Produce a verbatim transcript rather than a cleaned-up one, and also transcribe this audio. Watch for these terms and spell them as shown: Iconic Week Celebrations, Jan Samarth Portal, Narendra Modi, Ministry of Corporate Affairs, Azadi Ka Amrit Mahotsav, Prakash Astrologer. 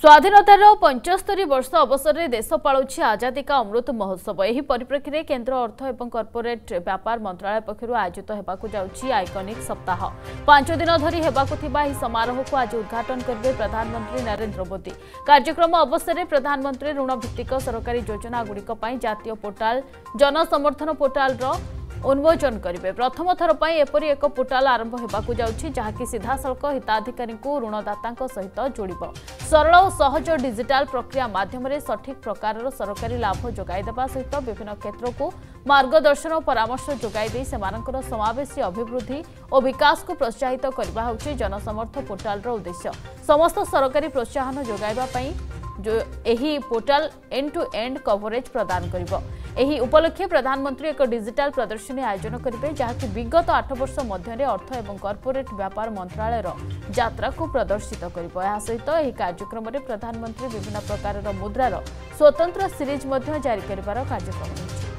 स्वाधीनतार पंचस्तरी वर्ष अवसर में देश पालुछि आजादी का अमृत महोत्सव। यह परिप्रेक्षी में केन्द्र अर्थ और कॉर्पोरेट व्यापार मंत्रालय पक्षर आयोजित होगाकू जाउछि आइकॉनिक सप्ताह। पांच दिन धरी होगाकू थिबा एही समारोह को आज उद्घाटन करेंगे प्रधानमंत्री नरेंद्र मोदी। कार्यक्रम अवसर में प्रधानमंत्री ऋण भित्तिक सरकारी योजना गुड़िक पई जातीय पोर्टाल जन समर्थन पोर्टाल उन्मोचन करेंगे। प्रथम थर पर एपरी एक पोर्टाल आरंभ होगाकू जाउछि जहाँकि सीधासलख हिताधिकारी ऋणदाता सहित जोड़ब। सरल और सहज डिजिटाल प्रक्रिया माध्यम सठिक प्रकार सरकारी लाभ जोगाईदेवा सहित विभिन्न क्षेत्र को मार्गदर्शन और परामर्श जोगाई समावेशी अभिवृद्धि और विकास को प्रोत्साहित करने हेउछि जनसमर्थ पोर्टाल उद्देश्य। समस्त सरकारी प्रोत्साहन जोगाइबा पई जो एही portal end to end coverage प्रदान करिबो। एही उपलक्ष्य प्रधानमंत्री एक डिजिटाल प्रदर्शनी आयोजन करेंगे जहाँकि विगत आठ वर्ष मध्य अर्थ और कॉर्पोरेट व्यापार मंत्रालय यात्रा को प्रदर्शित करिबो। यह सहित एही कार्यक्रम में प्रधानमंत्री विभिन्न प्रकार मुद्रार स्वतंत्र सीरीज जारी कर कार्यक्रम।